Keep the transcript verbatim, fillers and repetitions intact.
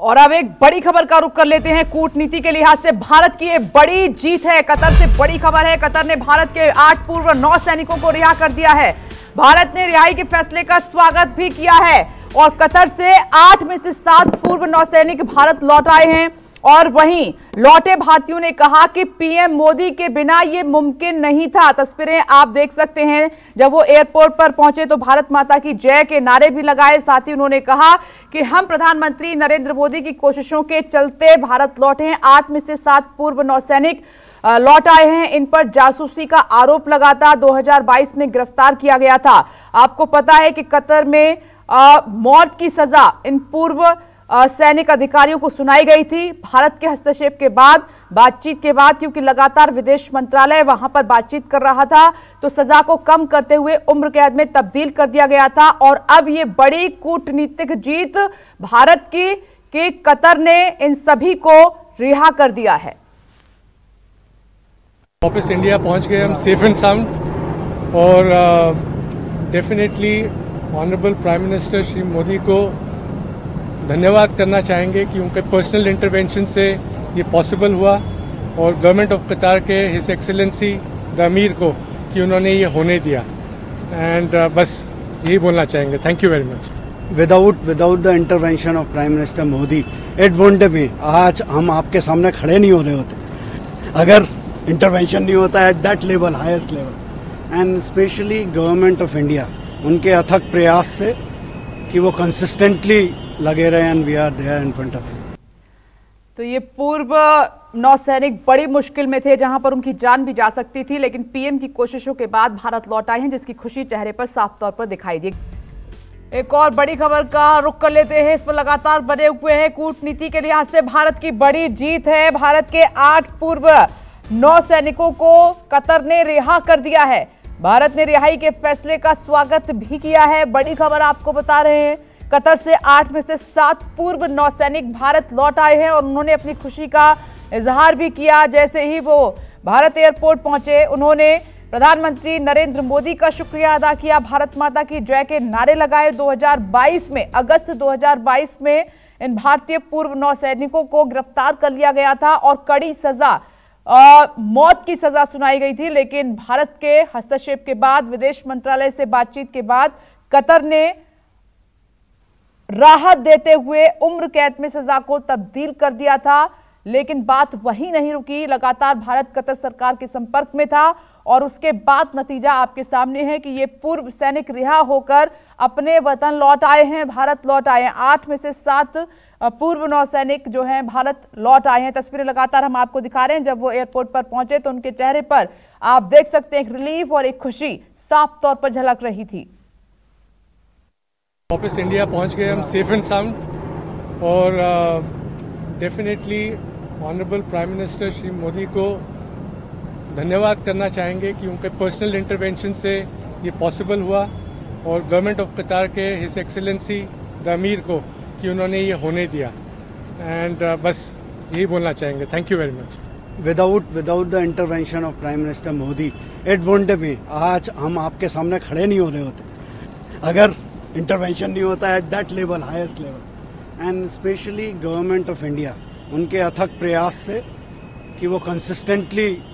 और अब एक बड़ी खबर का रुख कर लेते हैं। कूटनीति के लिहाज से भारत की एक बड़ी जीत है। कतर से बड़ी खबर है। कतर ने भारत के आठ पूर्व नौ सैनिकों को रिहा कर दिया है। भारत ने रिहाई के फैसले का स्वागत भी किया है और कतर से आठ में से सात पूर्व नौसैनिक भारत लौट आए हैं। और वहीं लौटे भारतीयों ने कहा कि पीएम मोदी के बिना ये मुमकिन नहीं था। तस्वीरें आप देख सकते हैं। जब वो एयरपोर्ट पर पहुंचे तो भारत माता की जय के नारे भी लगाए। साथ ही उन्होंने कहा कि हम प्रधानमंत्री नरेंद्र मोदी की कोशिशों के चलते भारत लौटे हैं। आठ में से सात पूर्व नौसैनिक लौट आए हैं। इन पर जासूसी का आरोप लगातार दो हज़ार बाईस में गिरफ्तार किया गया था। आपको पता है कि कतर में आ, मौत की सजा इन पूर्व सैनिक अधिकारियों को सुनाई गई थी। भारत के हस्तक्षेप के बाद बातचीत के बाद क्योंकि लगातार विदेश मंत्रालय वहां पर बातचीत कर रहा था तो सजा को कम करते हुए उम्र कैद में तब्दील कर दिया गया था। और अब ये बड़ी कूटनीतिक जीत भारत की कि कतर ने इन सभी को रिहा कर दिया है। वापस इंडिया पहुंच गए हम सेफ एंड साउंड। और definitely honourable prime minister Shri Modi को धन्यवाद करना चाहेंगे कि उनके पर्सनल इंटरवेंशन से ये पॉसिबल हुआ और गवर्नमेंट ऑफ कतार के हिज एक्सेलेंसी द अमीर को कि उन्होंने ये होने दिया। एंड uh, बस यही बोलना चाहेंगे। Thank you very much. Without without the intervention of prime minister Modi it won't be, आज हम आपके सामने खड़े नहीं हो रहे होते अगर इंटरवेंशन नहीं होता at that level, highest level. And specially government of India, उनके अथक प्रयास से कि वो कंसिस्टेंटली लगे रहे and we are there in front of. तो ये पूर्व नौसैनिक बड़ी मुश्किल में थे जहां पर उनकी जान भी जा सकती थी, लेकिन पीएम की कोशिशों के बाद भारत लौट आए हैं जिसकी खुशी चेहरे पर साफ तौर पर दिखाई दी। एक और बड़ी खबर का रुख कर लेते हैं। इस पर लगातार बने हुए हैं। कूटनीति के लिहाज से भारत की बड़ी जीत है। भारत के आठ पूर्व नौ सैनिकों को कतर ने रिहा कर दिया है। भारत ने रिहाई के फैसले का स्वागत भी किया है। बड़ी खबर आपको बता रहे हैं। कतर से आठ में से सात पूर्व नौसैनिक भारत लौट आए हैं और उन्होंने अपनी खुशी का इजहार भी किया। जैसे ही वो भारत एयरपोर्ट पहुंचे उन्होंने प्रधानमंत्री नरेंद्र मोदी का शुक्रिया अदा किया, भारत माता की जय के नारे लगाए। दो हज़ार बाईस में, अगस्त दो हज़ार बाईस में इन भारतीय पूर्व नौसैनिकों को गिरफ्तार कर लिया गया था और कड़ी सजा आ, मौत की सजा सुनाई गई थी। लेकिन भारत के हस्तक्षेप के बाद, विदेश मंत्रालय से बातचीत के बाद कतर ने राहत देते हुए उम्र कैद में सजा को तब्दील कर दिया था। लेकिन बात वहीं नहीं रुकी। लगातार भारत कतर सरकार के संपर्क में था और उसके बाद नतीजा आपके सामने है कि ये पूर्व सैनिक रिहा होकर अपने वतन लौट आए हैं, भारत लौट आए हैं। आठ में से सात पूर्व नौसैनिक जो हैं भारत लौट आए हैं। तस्वीरें लगातार हम आपको दिखा रहे हैं। जब वो एयरपोर्ट पर पहुंचे तो उनके चेहरे पर आप देख सकते हैं एक रिलीफ और एक खुशी साफ तौर पर झलक रही थी। वापस इंडिया पहुंच गए हम सेफ एंड साउंड। और definitely honourable prime minister Shri Modi को धन्यवाद करना चाहेंगे कि उनके पर्सनल इंटरवेंशन से ये पॉसिबल हुआ और गवर्नमेंट ऑफ कतार के हिज एक्सेलेंसी द अमीर को कि उन्होंने ये होने दिया। एंड uh, बस यही बोलना चाहेंगे। Thank you very much. Without without the intervention of prime minister Modi it won't be, आज हम आपके सामने खड़े नहीं हो रहे होते अगर इंटरवेंशन नहीं होता at that level, highest level. And specially government of India, उनके अथक प्रयास से कि वो कंसिस्टेंटली